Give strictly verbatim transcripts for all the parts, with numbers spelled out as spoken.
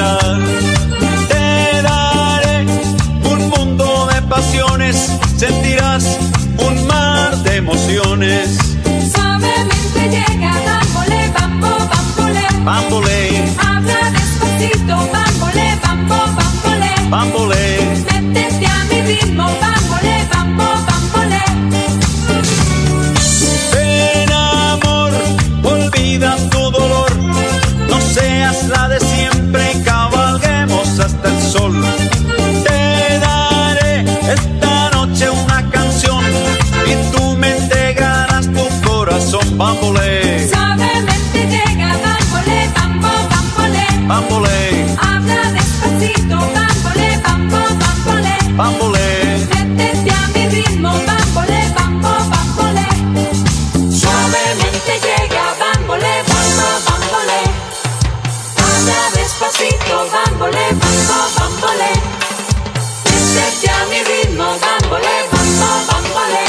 esperar. Te daré un mundo de pasiones, sentirás un mar de emociones. Suavemente llega, bambole, bambo, bambole. Bambole. Habla despacito, bambole, bambo, bambole. Bambole. Métete a mi ritmo, bambole, bambo, bambole. Ven amor, olvida tu dolor. No seas la de siempre, cabalguemos hasta el sol. Te daré esta noche una canción y tú me entregarás tu corazón, bambolé. Suavemente llega, bambolé, bambo, bambolé. Bambolé. Habla despacito, bambolé, bambo, bambolé. Bambolé. Métete a mi ritmo, bambolé, bambo, bambolé. Suavemente llega, bambolé, bambo, bambolé. Habla despacito, bambolé, bambo, bambolé. Métete a mi ritmo, bambolé, bambo, bambolé.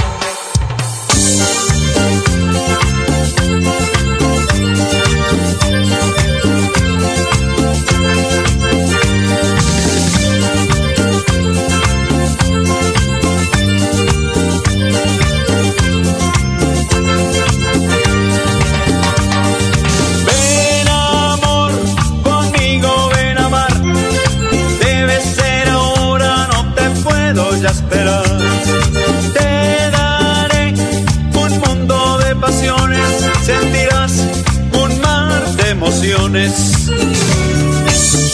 Te daré un mundo de pasiones, sentirás un mar de emociones.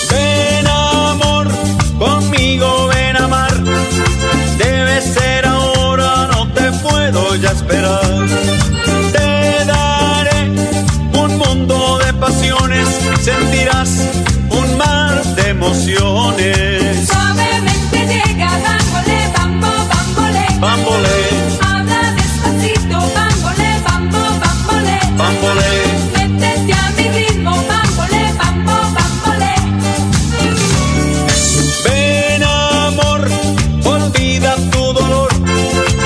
Ven amor, conmigo ven a amar. Debe ser ahora, no te puedo ya esperar. Te daré un mundo de pasiones, sentirás un mar de emociones. Bambolé. Habla despacito, bambolé, bambo, bambolé. Bambolé. Métete a mi ritmo, bambolé, bambo, bambolé. Ven amor, olvida tu dolor.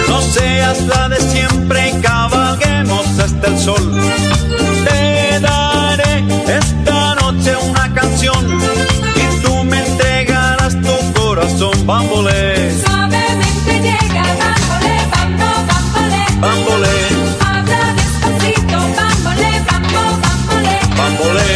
No seas la de siempre, cabalguemos hasta el sol. Te daré esta noche una canción y tú me entregarás tu corazón, bambolé. Bambolé. Habla despacito, bambolé, bambo, bambolé. Bambolé.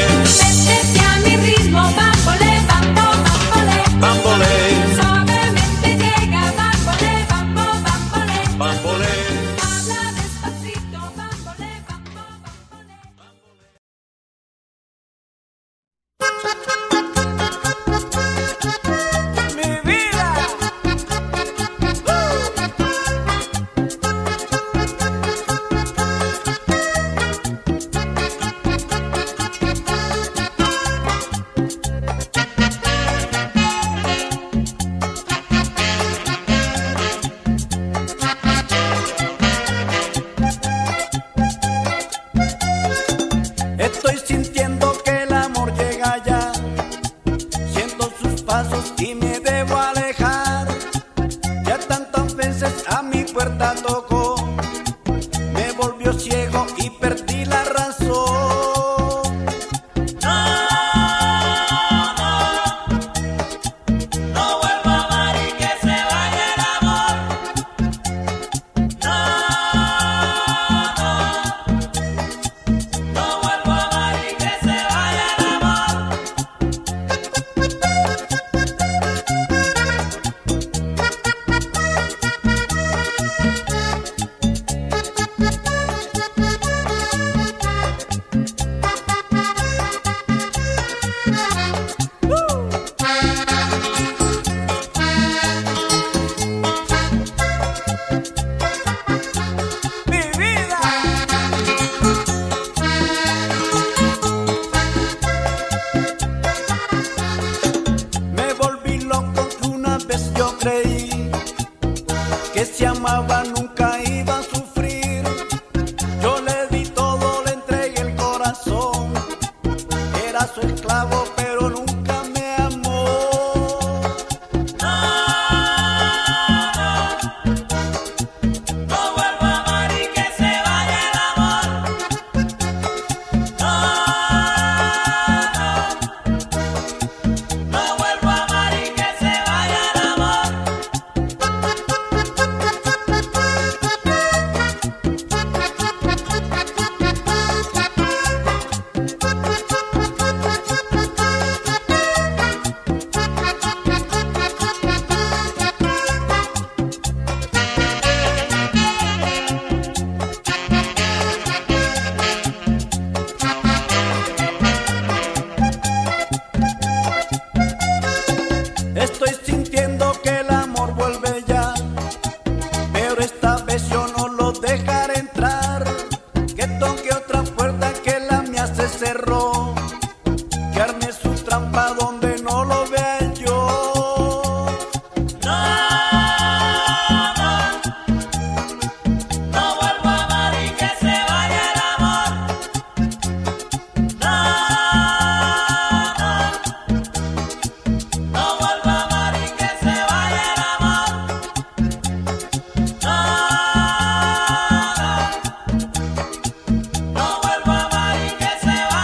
Métete a mi ritmo, bambolé, bambo, bambolé. Bambolé. Suavemente llega, bambolé, bambo, bambolé. Bambolé. Habla despacito, bambolé, bambo, bambolé. Mi vida. donde no lo vean yo. No, no, no vuelvo a amar y que se vaya el amor. No, no, no vuelvo a amar y que se vaya el amor. No, no, no vuelvo a amar y que se vaya el amor.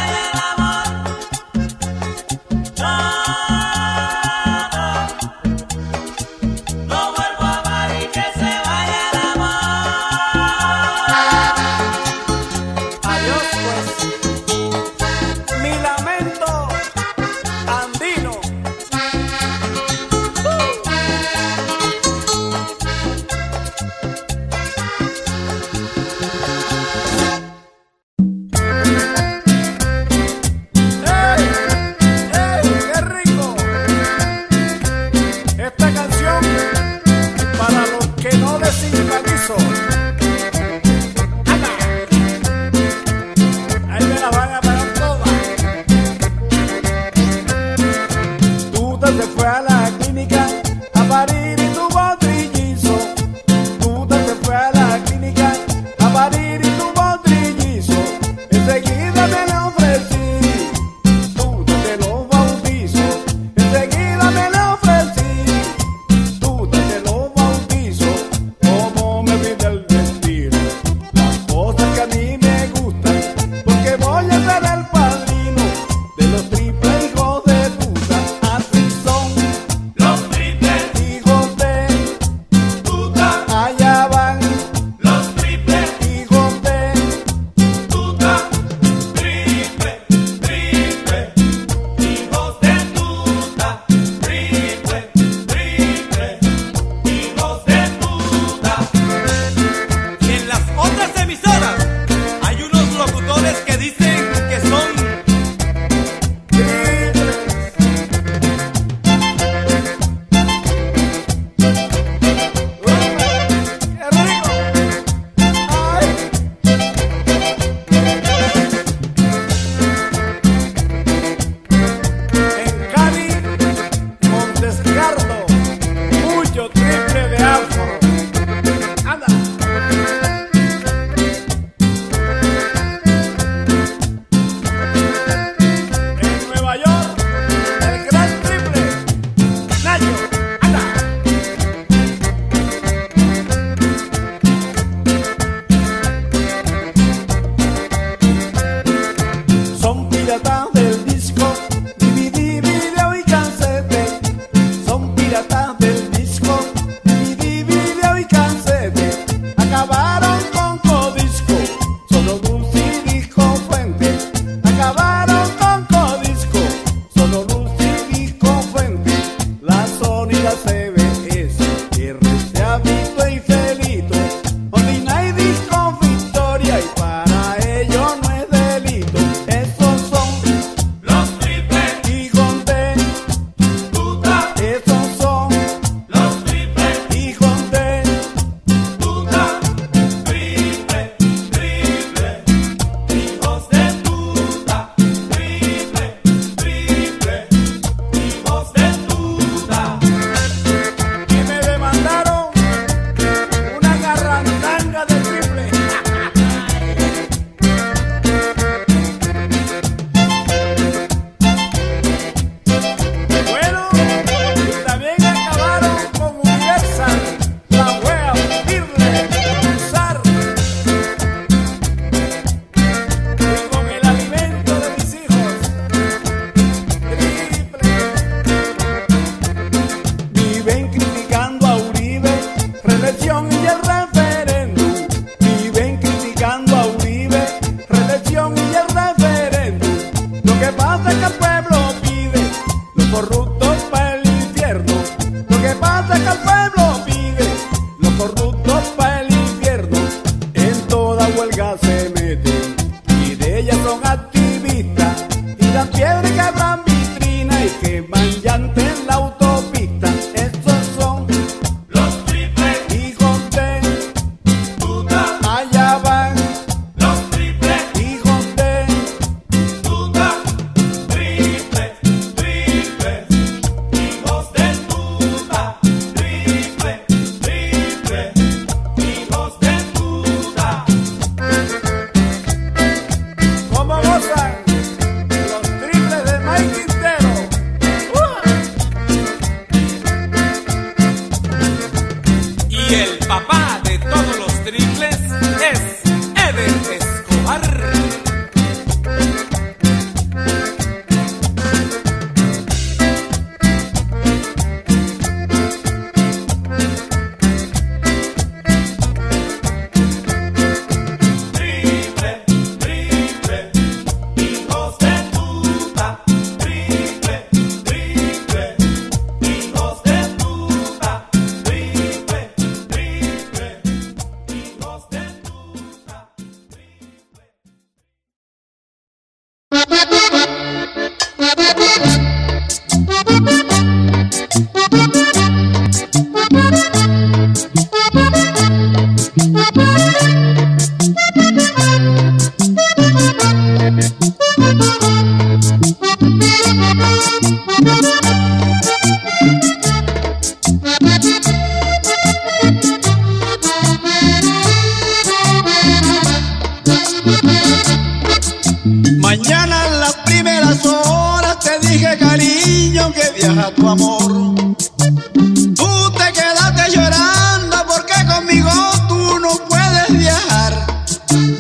gracias a tu amor. Tú te quedaste llorando porque conmigo tú no puedes viajar,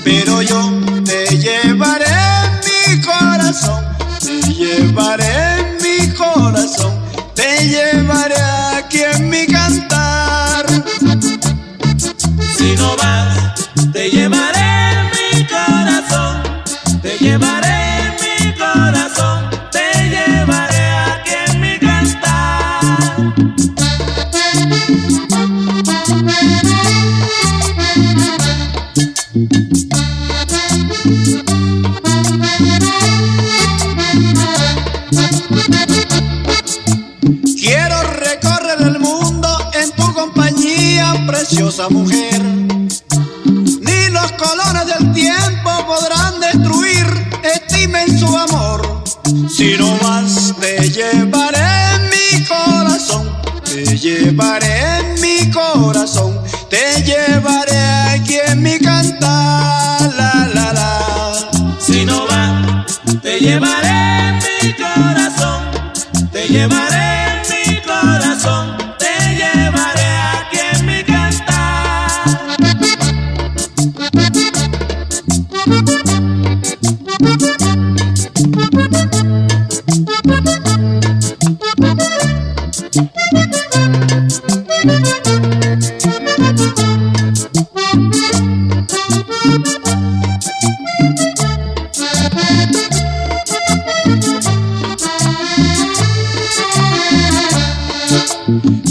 pero yo te llevaré en mi corazón, te llevaré en mi corazón, te llevaré aquí en mi cantar. Si no vas, te llevaré en mi corazón, te llevaré. Quiero recorrer el mundo en tu compañía, preciosa mujer. Ni los colores del tiempo podrán destruir este inmenso amor. Si no vas, te llevaré en mi corazón, te llevaré en mi corazón, te llevaré aquí en mi cantar. La, la, la. Si no vas, te llevaré en mi corazón, te llevaré.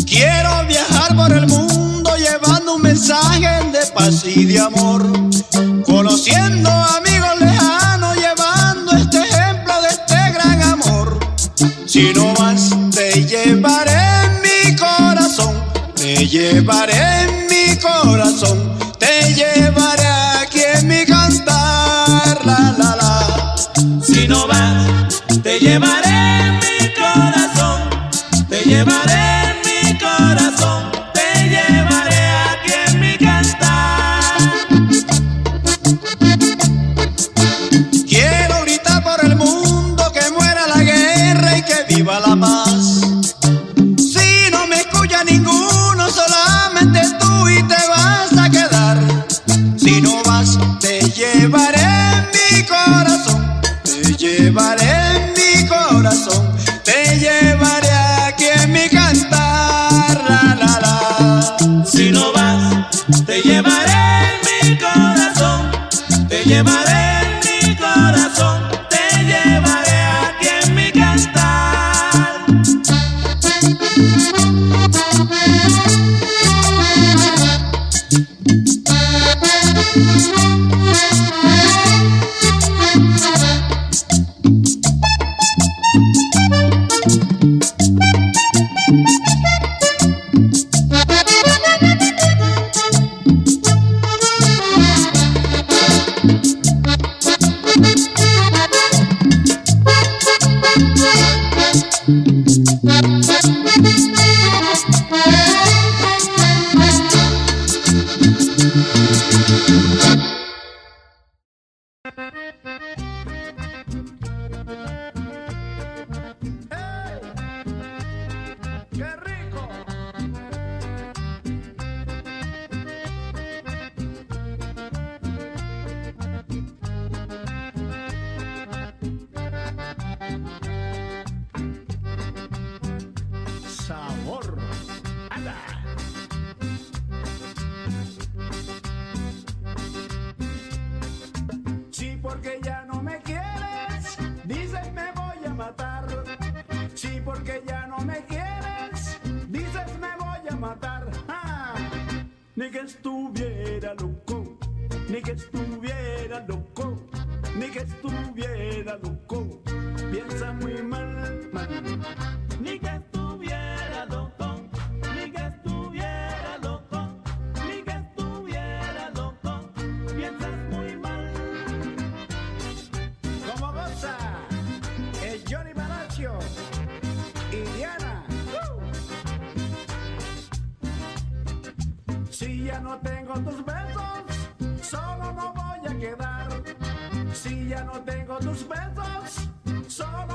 Quiero viajar por el mundo llevando un mensaje de paz y de amor, conociendo amigos lejanos, llevando este ejemplo de este gran amor. Si no vas, te llevaré en mi corazón, te llevaré en mi corazón, te llevaré aquí en mi cantar. La, la, la. Si no vas, te llevaré en mi corazón, te llevaré. Viva la paz. Si no me escucha ninguno, solamente tú y te vas a quedar. Si no vas, te llevaré en mi corazón, te llevaré en mi corazón, te llevaré aquí en mi cantar. La, la, la. Si no vas, te llevaré en mi corazón, te llevaré. No tengo tus besos, solo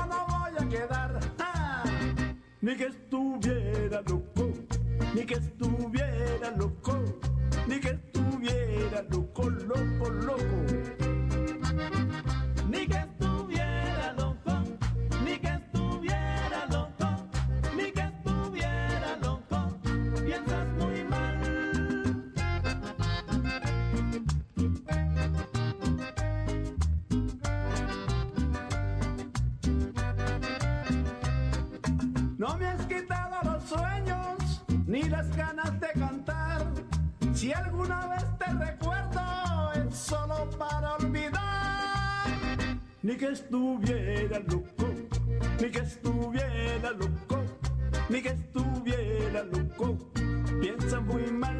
no voy a quedar. Ah, ni que estuviera loco, ni que estuviera loco, ni que estuviera loco, loco, loco. Ni que estuviera loco, ni que estuviera loco, ni que estuviera loco, piensas muy mal. No me has quitado los sueños, ni las ganas de cantar. Si alguna vez te recuerdo, es solo para olvidar. Ni que estuviera loco, ni que estuviera loco, ni que estuviera loco, piensa muy mal.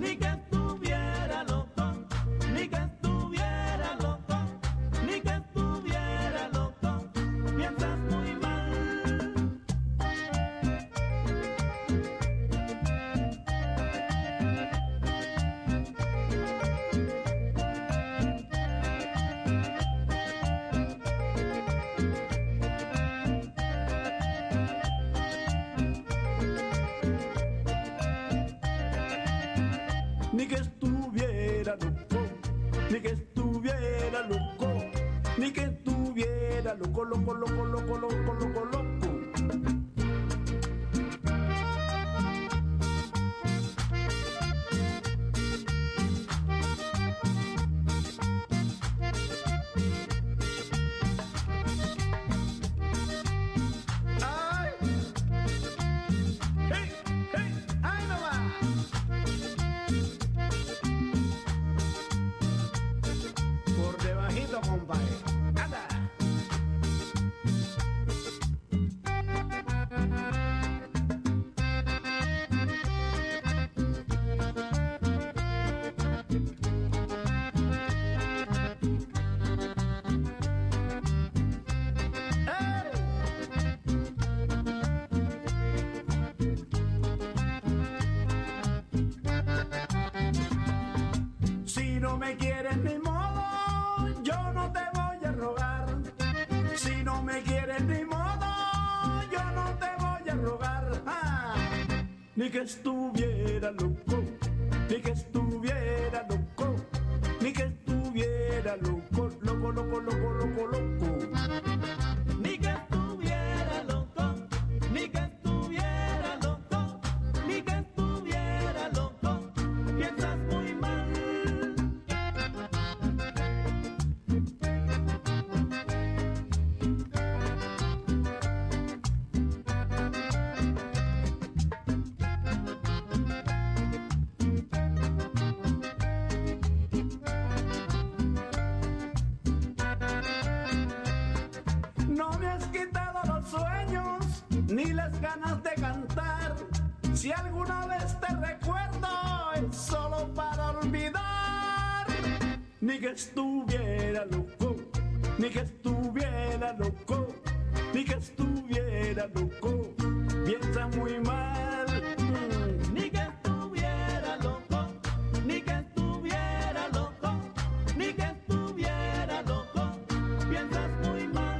Ni que estuviera loco, ni que estuviera loco, ni que estuviera loco, piensas muy mal. Ni que estuviera loco, ni que estuviera loco, ni que estuviera loco, loco, loco, loco, loco, loco, loco. Ni que estuviera loco, ni que estuviera loco, ni que estuviera loco, loco, loco, loco, loco, loco. Ni que estuviera loco, ni que estuviera loco, ni que estuviera loco, piensas muy mal. Ni las ganas de cantar, si alguna vez te recuerdo, es solo para olvidar. Ni que estuviera loco, ni que estuviera loco, ni que estuviera loco, piensa muy mal. Ni que estuviera loco, ni que estuviera loco, ni que estuviera loco, piensas muy mal.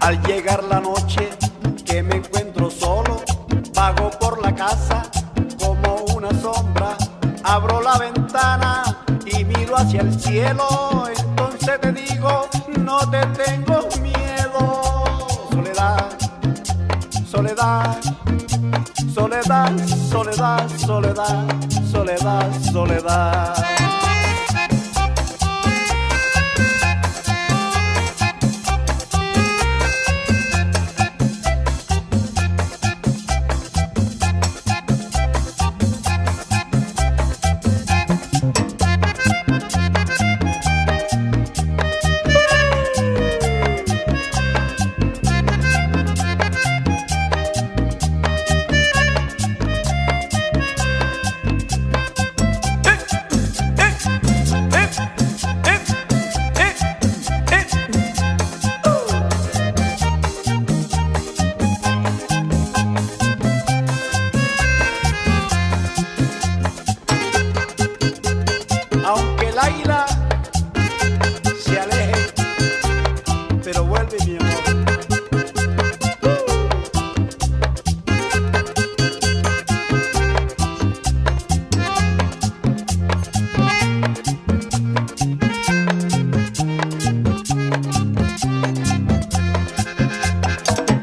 Al llegar la noche que me encuentro solo, vago por la casa como un la ventana y miro hacia el cielo, entonces te digo, no te tengo miedo. Soledad, soledad, soledad, soledad, soledad, soledad, soledad.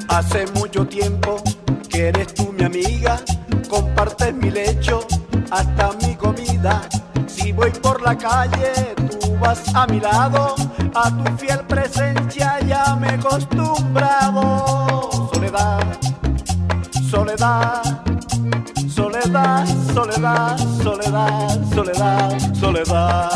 Hace mucho tiempo que eres tú mi amiga, compartes mi lecho hasta mi comida. Si voy por la calle, tú vas a mi lado, a tu fiel presencia ya me he acostumbrado. Soledad, soledad, soledad, soledad, soledad, soledad, soledad.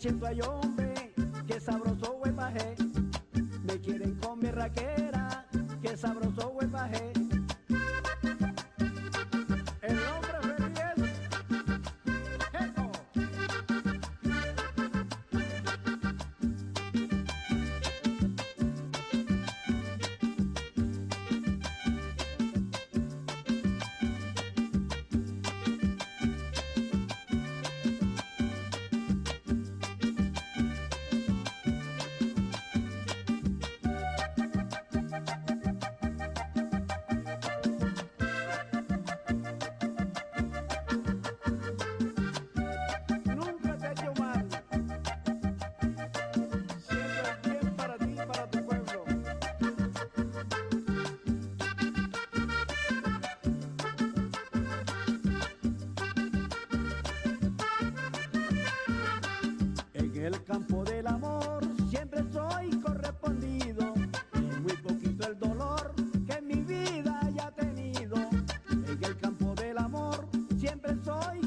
Siento hay hombre, que sabroso huepaje, me quieren con mi raquera, que sabroso huepaje. El hombre feliz,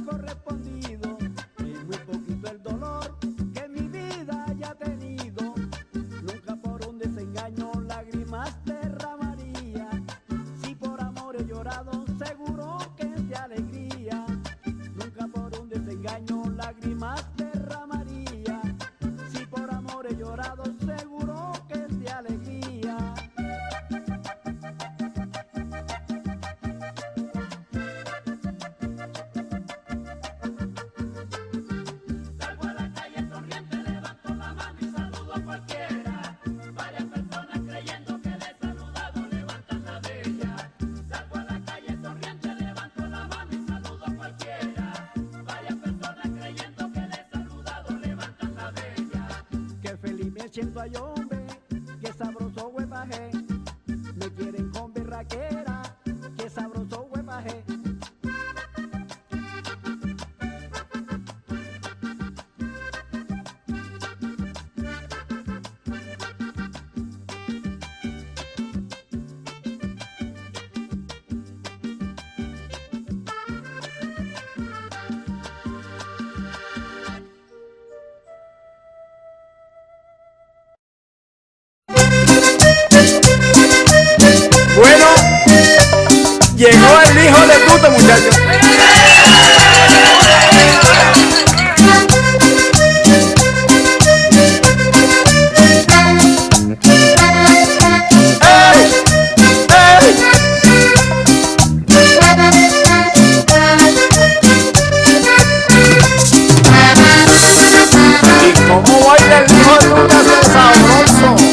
correspondido. Es muy poquito el dolor que mi vida haya tenido. Nunca por un desengaño lágrimas derramaría. Si por amor he llorado, seguro que es de alegría. Nunca por un desengaño lágrimas derramaría. Si por amor he llorado, seguro que es de alegría. Siento a hombre, que sabroso huevaje, me quieren con berraquera, que sabroso huevaje. Llegó el hijo de puta, muchachos. ¡Ey! ¡Ey! ¿Y cómo baila el hijo de puta tan sabroso?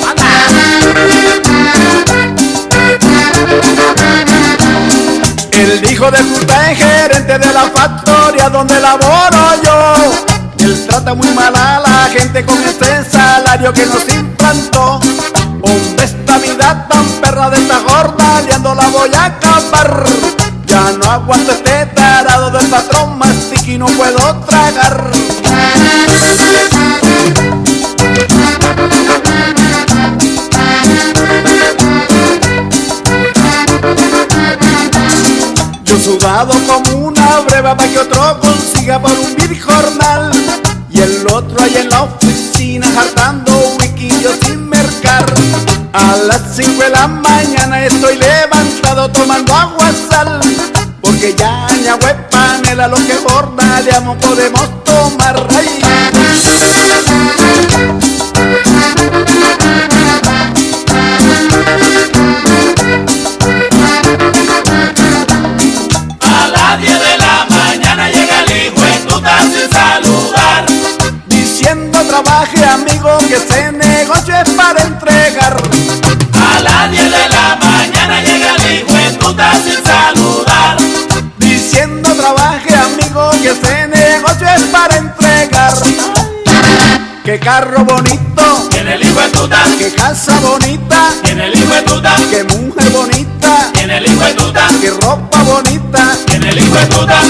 El hijo de puta es gerente de la factoría donde laboro yo. Él trata muy mal a la gente con ese salario que nos implantó. Con esta vida tan perra de esta gorda, liando la voy a acabar. Ya no aguanto este tarado del patrón, mastiqui no puedo tragar. Sudado como una breva para que otro consiga por un vil jornal. Y el otro ahí en la oficina jartando wiquillos sin mercar. A las cinco de la mañana estoy levantado tomando aguasal, porque ya ña huepanela lo que jornaleamos podemos tomar. Ay. Trabaje, amigo, que ese negocio es para entregar. A las diez de la mañana llega el hijo de puta sin saludar. Diciendo trabaje, amigo, que ese negocio es para entregar. Qué carro bonito tiene el hijo de puta. Qué casa bonita tiene el hijo de puta. Qué mujer bonita tiene el hijo de puta. Qué ropa bonita tiene el hijo de puta.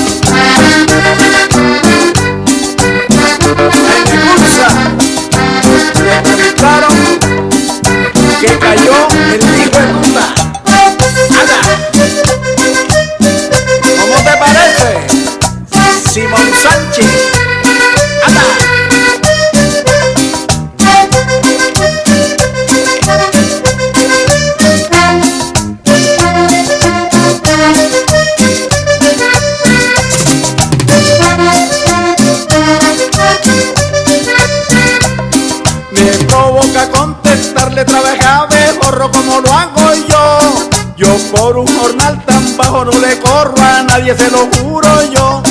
Que cayó el hijo de puta. ¿Cómo te parece, Simón Sánchez? ¡Anda! Me provoca contestarle trabajar como lo hago yo. Yo por un jornal tan bajo no le corro a nadie, se lo juro yo.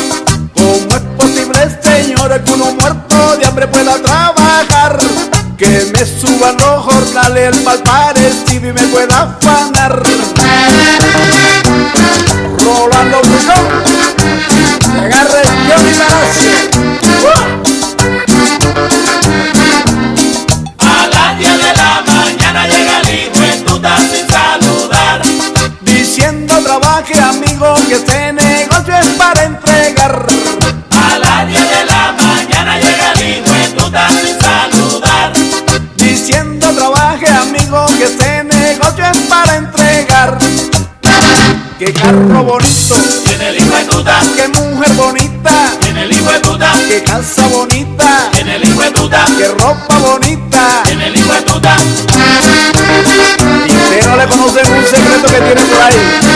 ¿Cómo es posible, señores, que uno muerto de hambre pueda trabajar? Que me suban los jornales, el mal parecido y me pueda afanar. Rolando Brujón, que agarre yo mi balazo. Trabaje, amigo, que este negocio es para entregar. A las diez de la mañana llega el hijo de puta sin saludar. Diciendo trabaje, amigo, que este negocio es para entregar. Qué carro bonito tiene el hijo de puta. Qué mujer bonita Que calza bonita en el hijo de tuta, que ropa bonita en el hijo de tuta. Y usted no le conoce un secreto que tiene por ahí.